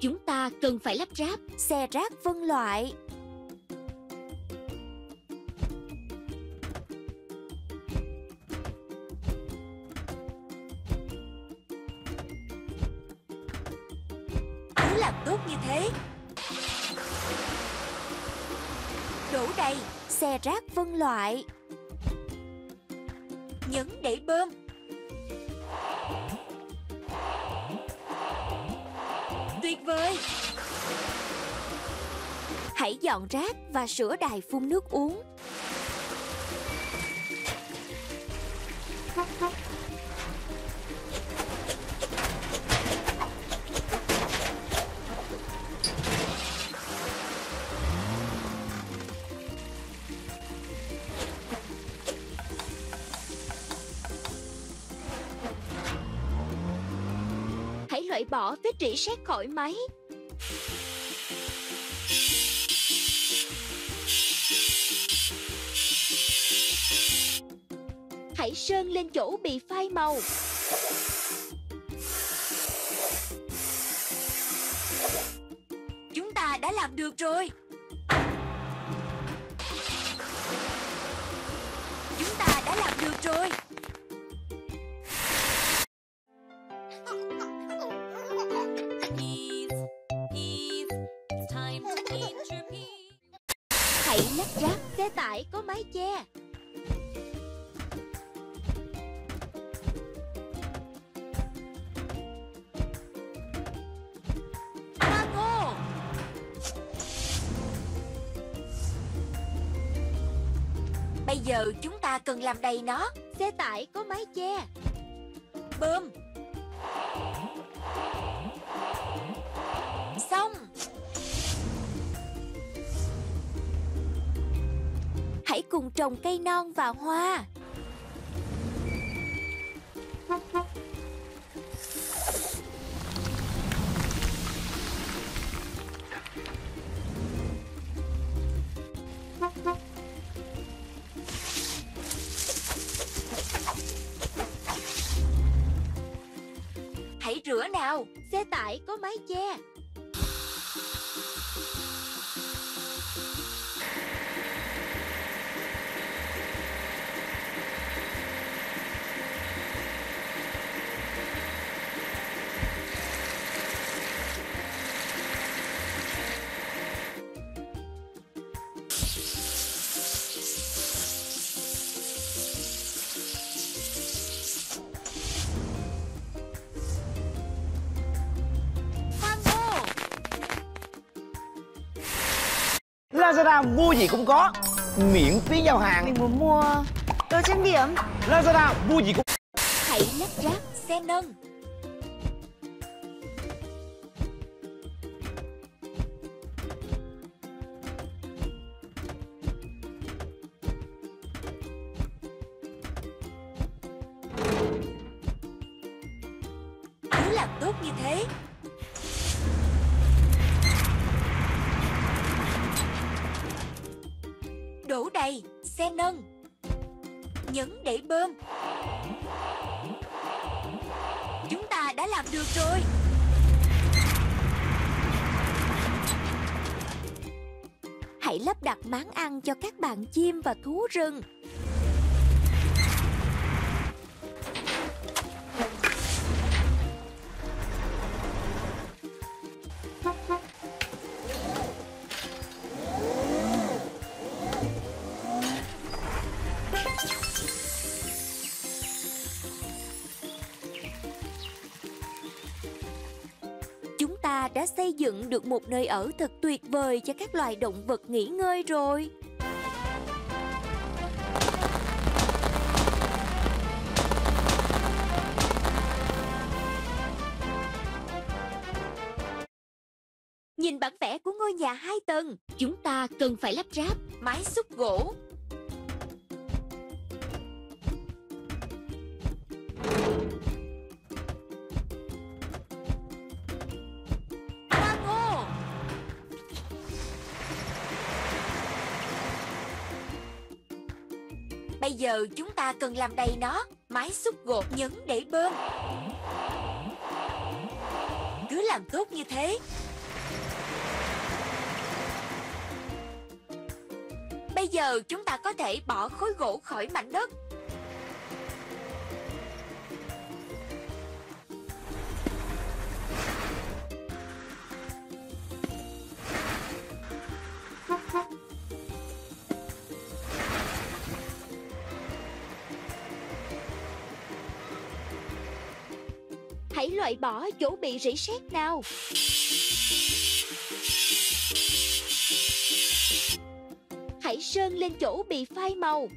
chúng ta cần phải lắp ráp xe rác phân loại. Cứ làm tốt như thế. Đổ đầy xe rác phân loại. Nhấn để bơm. Tuyệt vời! Hãy dọn rác và sửa đài phun nước uống. Loại bỏ vết rỉ sét khỏi máy. Hãy sơn lên chỗ bị phai màu. Chúng ta đã làm được rồi. Chúng ta đã làm được rồi. Hãy lắp ráp xe tải có mái che. Taco. Bây giờ chúng ta cần làm đầy nó. Xe tải có mái che. Bơm. Xong. Hãy cùng trồng cây non và hoa. Hãy rửa nào, xe tải có mái che. Lazada mua gì cũng có, miễn phí giao hàng. Mình muốn mua đồ trang điểm. Lazada mua gì cũng... Hãy lắp ráp xe nâng. Cứ làm tốt như thế. Đổ đầy xe nâng. Nhấn để bơm. Chúng ta đã làm được rồi. Hãy lắp đặt máng ăn cho các bạn chim và thú rừng. Đã xây dựng được một nơi ở thật tuyệt vời cho các loài động vật nghỉ ngơi rồi. Nhìn bản vẽ của ngôi nhà 2 tầng, chúng ta cần phải lắp ráp mái xúc gỗ. Bây giờ chúng ta cần làm đầy nó. Máy xúc gột, nhấn để bơm. Cứ làm tốt như thế. Bây giờ chúng ta có thể bỏ khối gỗ khỏi mảnh đất. Hãy loại bỏ chỗ bị rỉ sét nào. Hãy sơn lên chỗ bị phai màu.